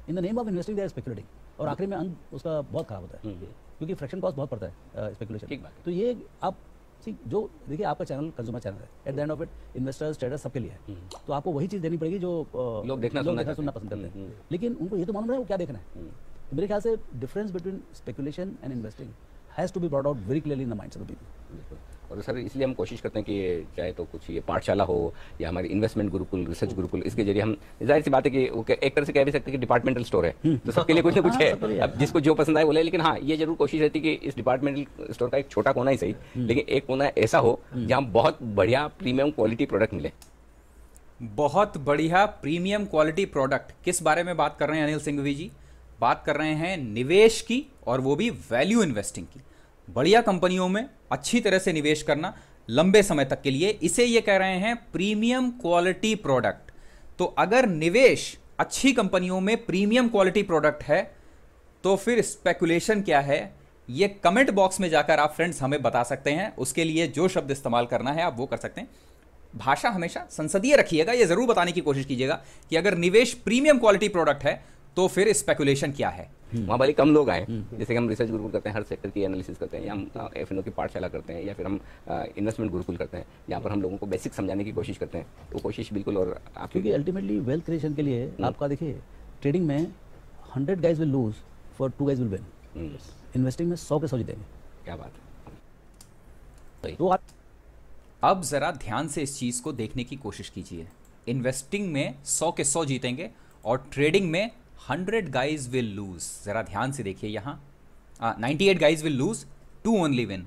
In the name of investing they are speculating और आखिरी में अंत उसका बहुत खराब होता है क्योंकि फ्रैक्शन कॉस्ट बहुत पड़ता है स्पेकुलेशन. तो ये आप ठीक जो देखिए आपका चैनल कंज्यूमर चैनल है, at the end of it investors traders सबके लिए है. तो आपको वही चीज़ देनी पड़ेगी जो लोग देखना सुनना पसंद करते हैं. लेकिन उनको ये तो मालूम है वो क्या देखना है. मेरे ख्याल से difference between speculation and investing has to be brought out very clearly in the minds of the people. और सर इसलिए हम कोशिश करते हैं कि चाहे तो कुछ ये पाठशाला हो या हमारी इन्वेस्टमेंट गुरुकुल, रिसर्च गुरुकुल, इसके जरिए हम जाहिर सी बात है कि एक तरह से कह भी सकते हैं कि डिपार्टमेंटल स्टोर है तो सबके लिए कुछ ना कुछ है. अब जिसको जो पसंद आए वो ले. लेकिन हाँ ये जरूर कोशिश रहती है कि इस डिपार्टमेंटल स्टोर का एक छोटा कोना ही सही लेकिन एक कोना ऐसा हो जहाँ बहुत बढ़िया प्रीमियम क्वालिटी प्रोडक्ट मिले. बहुत बढ़िया प्रीमियम क्वालिटी प्रोडक्ट. किस बारे में बात कर रहे हैं अनिल सिंघवी जी? बात कर रहे हैं निवेश की और वो भी वैल्यू इन्वेस्टिंग की. बढ़िया कंपनियों में अच्छी तरह से निवेश करना लंबे समय तक के लिए, इसे ये कह रहे हैं प्रीमियम क्वालिटी प्रोडक्ट. तो अगर निवेश अच्छी कंपनियों में प्रीमियम क्वालिटी प्रोडक्ट है तो फिर स्पेकुलेशन क्या है ये कमेंट बॉक्स में जाकर आप फ्रेंड्स हमें बता सकते हैं. उसके लिए जो शब्द इस्तेमाल करना है आप वो कर सकते हैं. भाषा हमेशा संसदीय रखिएगा. ये ज़रूर बताने की कोशिश कीजिएगा कि अगर निवेश प्रीमियम क्वालिटी प्रोडक्ट है तो फिर स्पेकुलेशन क्या है. वहाँ भले कम लोग आए, जैसे हम रिसर्च गुरुकुल करते हैं, हर सेक्टर की एनालिसिस करते हैं, या हम एफएनओ की पाठशाला करते हैं, या फिर हम इन्वेस्टमेंट गुरुकुल करते हैं, यहाँ पर हम लोगों को बेसिक समझाने की कोशिश करते हैं. तो कोशिश बिल्कुल. और आप क्योंकि अल्टीमेटली वेल्थ क्रिएशन के लिए आपका देखिए ट्रेडिंग में hundred guys will lose for two guys will win. Investing में सौ के सौ जीतेंगे. क्या बात है. तो अब ज़रा ध्यान से इस चीज़ को देखने की कोशिश कीजिए. इन्वेस्टिंग में सौ के सौ जीतेंगे और ट्रेडिंग में हंड्रेड गाइज विल लूज. ज़रा ध्यान से देखिए यहाँ ninety eight guys will lose, two only win.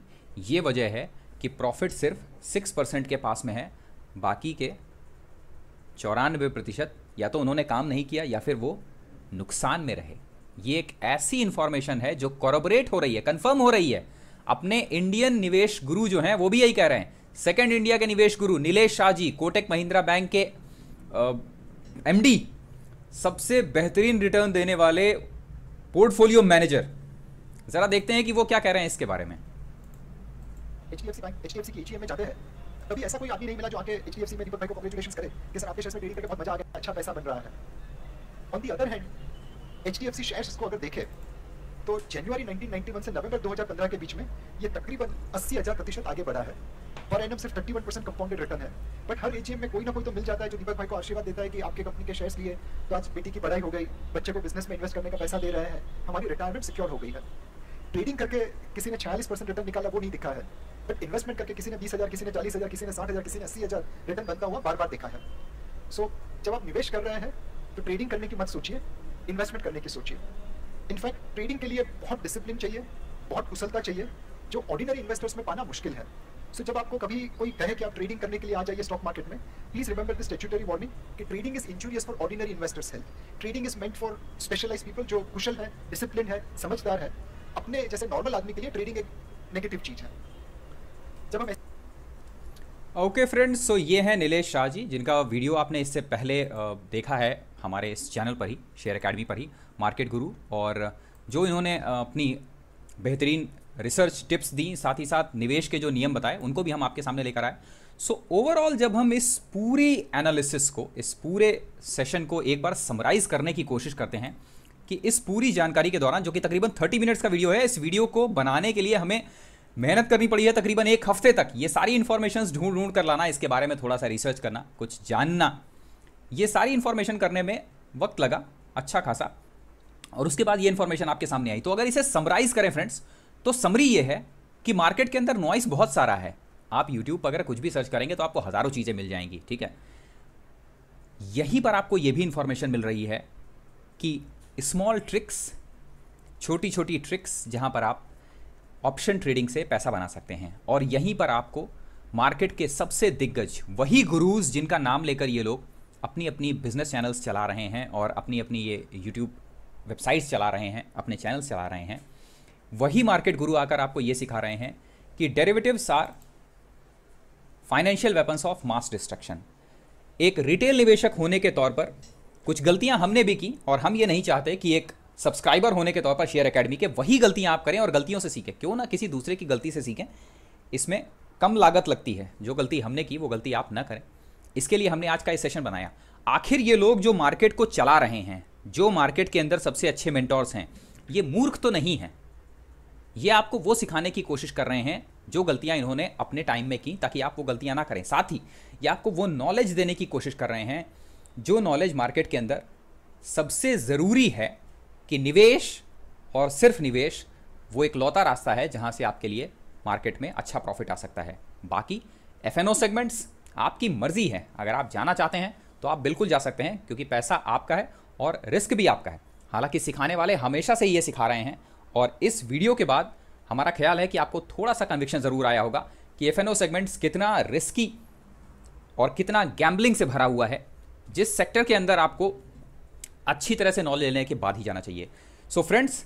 ये वजह है कि प्रॉफिट सिर्फ सिक्स परसेंट के पास में है, बाकी के चौरानवे प्रतिशत या तो उन्होंने काम नहीं किया या फिर वो नुकसान में रहे. ये एक ऐसी इन्फॉर्मेशन है जो कॉरबोरेट हो रही है, कन्फर्म हो रही है. अपने इंडियन निवेश गुरु जो हैं वो भी यही कह रहे हैं. सेकेंड इंडिया के निवेश गुरु नीलेश शाह जी, कोटक महिंद्रा बैंक के एम डी, सबसे बेहतरीन रिटर्न देने वाले पोर्टफोलियो मैनेजर, जरा देखते हैं कि वो क्या कह रहे हैं इसके बारे में. एचडीएफसी बैंक एचडीएफसी की एटीएम में जाते हैं, कभी ऐसा कोई आदमी नहीं मिला जो आके एचडीएफसी में दीपक भाई को कांग्रेचुलेशंस करे कि सर आपके शेयर्स में ट्रेडिंग करके बहुत मजा आ गया, अच्छा पैसा बन रहा है। On the other hand HDFC shares को अगर देखें तो जनवरी नाइनटीन नाइंटी वन से नवंबर दो हज़ार पंद्रह के बीच में ये तकरीबन अस्सी हज़ार प्रतिशत आगे बढ़ा है और एनएम सिर्फ इकतीस परसेंट कंपाउंडेड रिटर्न है। बट हर एजीएम में कोई ना कोई तो मिल जाता है जो दीपक भाई को आशीर्वाद देता है कि आपके कंपनी के शेयर्स लिए तो आज बेटी की पढ़ाई हो गई, बच्चे को बिजनेस में इन्वेस्ट करने का पैसा दे रहे हैं, हमारी रिटायरमेंट सिक्योर हो गई है। ट्रेडिंग करके किसी ने छियालीस परसेंट रिटर्न निकाला वो नहीं दिखा है, बट इन्वेस्टमेंट करके किसी ने बीस हज़ार, किसी ने चालीस हज़ार, किसी ने साठ हज़ार, किसी ने अस्सी हज़ार रिटर्न बनता हुआ बार बार देखा है। सो so, जब आप निवेश कर रहे हैं तो ट्रेडिंग करने की मत सोचिए, इन्वेस्टमेंट करने की सोचिए। इनफैक्ट ट्रेडिंग के लिए बहुत डिसिप्लिन चाहिए, बहुत कुशलता चाहिए जो ऑर्डिनरी इन्वेस्टर्स में पाना मुश्किल है। सो so, जब आपको कभी कोई कहे कि आप ट्रेडिंग करने के लिए आ जाइए स्टॉक मार्केट में, please remember this statutory warning कि trading is injurious for ordinary investors health. Trading is meant for specialised people जो कुशल है, डिसिप्लिन है, समझदार है। अपने जैसे नॉर्मल आदमी के लिए ट्रेडिंग एक नेगेटिव चीज है। जब हम ओके फ्रेंड्स, सो ये हैं नीलेश शाह जी, जिनका वीडियो आपने इससे पहले देखा है हमारे इस चैनल पर ही, शेयर एकेडमी पर ही, मार्केट गुरु, और जो इन्होंने अपनी बेहतरीन रिसर्च टिप्स दी, साथ ही साथ निवेश के जो नियम बताए उनको भी हम आपके सामने लेकर आए। सो ओवरऑल जब हम इस पूरी एनालिसिस को, इस पूरे सेशन को एक बार समराइज़ करने की कोशिश करते हैं कि इस पूरी जानकारी के दौरान, जो कि तकरीबन तीस मिनट्स का वीडियो है, इस वीडियो को बनाने के लिए हमें मेहनत करनी पड़ी है तकरीबन एक हफ्ते तक। ये सारी इन्फॉर्मेशंस ढूंढ ढूंढ कर लाना, इसके बारे में थोड़ा सा रिसर्च करना, कुछ जानना, ये सारी इन्फॉर्मेशन करने में वक्त लगा अच्छा खासा, और उसके बाद ये इन्फॉर्मेशन आपके सामने आई। तो अगर इसे समराइज़ करें फ्रेंड्स, तो समरी ये है कि मार्केट के अंदर नॉइस बहुत सारा है। आप यूट्यूब पर अगर कुछ भी सर्च करेंगे तो आपको हज़ारों चीज़ें मिल जाएंगी, ठीक है। यहीं पर आपको ये भी इन्फॉर्मेशन मिल रही है कि स्मॉल ट्रिक्स, छोटी छोटी ट्रिक्स जहां पर आप ऑप्शन ट्रेडिंग से पैसा बना सकते हैं, और यहीं पर आपको मार्केट के सबसे दिग्गज, वही गुरूज जिनका नाम लेकर ये लोग अपनी अपनी बिजनेस चैनल्स चला रहे हैं और अपनी अपनी ये यूट्यूब वेबसाइट्स चला रहे हैं, अपने चैनल्स चला रहे हैं, वही मार्केट गुरु आकर आपको ये सिखा रहे हैं कि derivatives are financial weapons of mass destruction. एक रिटेल निवेशक होने के तौर पर कुछ गलतियां हमने भी की, और हम ये नहीं चाहते कि एक सब्सक्राइबर होने के तौर पर शेयर एकेडमी के वही गलतियां आप करें और गलतियों से सीखें। क्यों ना किसी दूसरे की गलती से सीखें, इसमें कम लागत लगती है। जो गलती हमने की वो गलती आप ना करें, इसके लिए हमने आज का इस सेशन बनाया। आखिर ये लोग जो मार्केट को चला रहे हैं, जो मार्केट के अंदर सबसे अच्छे मेंटोर्स हैं, ये मूर्ख तो नहीं हैं। ये आपको वो सिखाने की कोशिश कर रहे हैं जो गलतियां इन्होंने अपने टाइम में की, ताकि आप वो गलतियां ना करें। साथ ही ये आपको वो नॉलेज देने की कोशिश कर रहे हैं जो नॉलेज मार्केट के अंदर सबसे ज़रूरी है कि निवेश, और सिर्फ निवेश वो एक लौता रास्ता है जहां से आपके लिए मार्केट में अच्छा प्रॉफिट आ सकता है। बाकी एफएनओ सेगमेंट्स आपकी मर्जी है, अगर आप जाना चाहते हैं तो आप बिल्कुल जा सकते हैं, क्योंकि पैसा आपका है और रिस्क भी आपका है। हालांकि सिखाने वाले हमेशा से ये सिखा रहे हैं, और इस वीडियो के बाद हमारा ख्याल है कि आपको थोड़ा सा कन्विक्शन ज़रूर आया होगा कि एफएनओ सेगमेंट्स कितना रिस्की और कितना गैम्बलिंग से भरा हुआ है, जिस सेक्टर के अंदर आपको अच्छी तरह से नॉलेज लेने के बाद ही जाना चाहिए। सो फ्रेंड्स,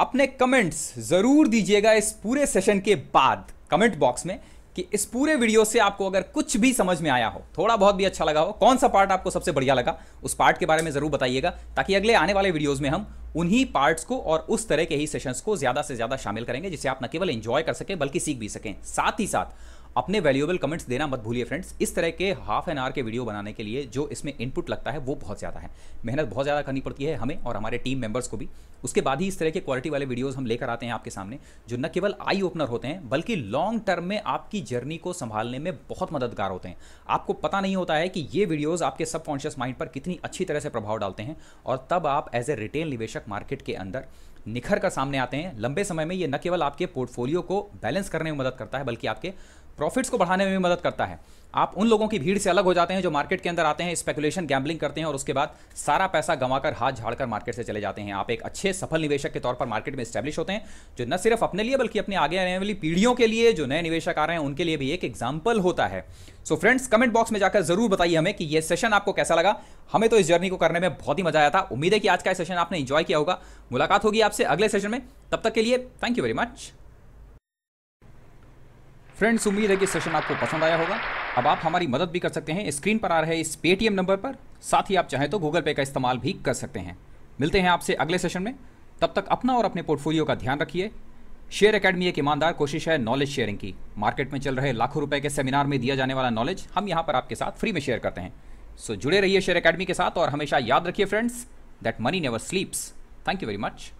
अपने कमेंट्स ज़रूर दीजिएगा इस पूरे सेशन के बाद कमेंट बॉक्स में कि इस पूरे वीडियो से आपको अगर कुछ भी समझ में आया हो, थोड़ा बहुत भी अच्छा लगा हो, कौन सा पार्ट आपको सबसे बढ़िया लगा, उस पार्ट के बारे में ज़रूर बताइएगा, ताकि अगले आने वाले वीडियोज़ में हम उन्हीं पार्ट्स को और उस तरह के ही सेशंस को ज़्यादा से ज़्यादा शामिल करेंगे, जिससे आप न केवल एंजॉय कर सकें बल्कि सीख भी सकें। साथ ही साथ अपने वैल्यूएबल कमेंट्स देना मत भूलिए फ्रेंड्स। इस तरह के हाफ एन आवर के वीडियो बनाने के लिए जो इसमें इनपुट लगता है वो बहुत ज़्यादा है, मेहनत बहुत ज़्यादा करनी पड़ती है हमें और हमारे टीम मेंबर्स को भी। उसके बाद ही इस तरह के क्वालिटी वाले वीडियोस हम लेकर आते हैं आपके सामने, जो न केवल आई ओपनर होते हैं बल्कि लॉन्ग टर्म में आपकी जर्नी को संभालने में बहुत मददगार होते हैं। आपको पता नहीं होता है कि ये वीडियोज़ आपके सबकॉन्शियस माइंड पर कितनी अच्छी तरह से प्रभाव डालते हैं, और तब आप एज ए रिटेल निवेशक मार्केट के अंदर निखर कर सामने आते हैं। लंबे समय में ये न केवल आपके पोर्टफोलियो को बैलेंस करने में मदद करता है, बल्कि आपके प्रॉफिट्स को बढ़ाने में भी मदद करता है। आप उन लोगों की भीड़ से अलग हो जाते हैं जो मार्केट के अंदर आते हैं, स्पेकुलेशन, गैम्बलिंग करते हैं और उसके बाद सारा पैसा गंवाकर, हाथ झाड़कर मार्केट से चले जाते हैं। आप एक अच्छे सफल निवेशक के तौर पर मार्केट में स्टैब्लिश होते हैं, जो न सिर्फ अपने लिए बल्कि अपने आगे आने वाली पीढ़ियों के लिए, जो नए निवेशक आ रहे हैं उनके लिए भी एक एग्जाम्पल होता है। सो फ्रेंड्स, कमेंट बॉक्स में जाकर जरूर बताइए हमें कि यह सेशन आपको कैसा लगा। हमें तो इस जर्नी को करने में बहुत ही मजा आया था। उम्मीद है कि आज का सेशन आपने एंजॉय किया होगा। मुलाकात होगी आपसे अगले सेशन में, तब तक के लिए thank you very much friends. उम्मीद है कि सेशन आपको पसंद आया होगा। अब आप हमारी मदद भी कर सकते हैं स्क्रीन पर आ रहे इस पेटीएम नंबर पर, साथ ही आप चाहें तो गूगल पे का इस्तेमाल भी कर सकते हैं। मिलते हैं आपसे अगले सेशन में, तब तक अपना और अपने पोर्टफोलियो का ध्यान रखिए। शेयर एकेडमी एक ईमानदार कोशिश है नॉलेज शेयरिंग की। मार्केट में चल रहे लाखों रुपए के सेमिनार में दिया जाने वाला नॉलेज हम यहाँ पर आपके साथ फ्री में शेयर करते हैं। सो जुड़े रहिए शेयर एकेडमी के साथ और हमेशा याद रखिए friends, that money never sleeps. Thank you very much.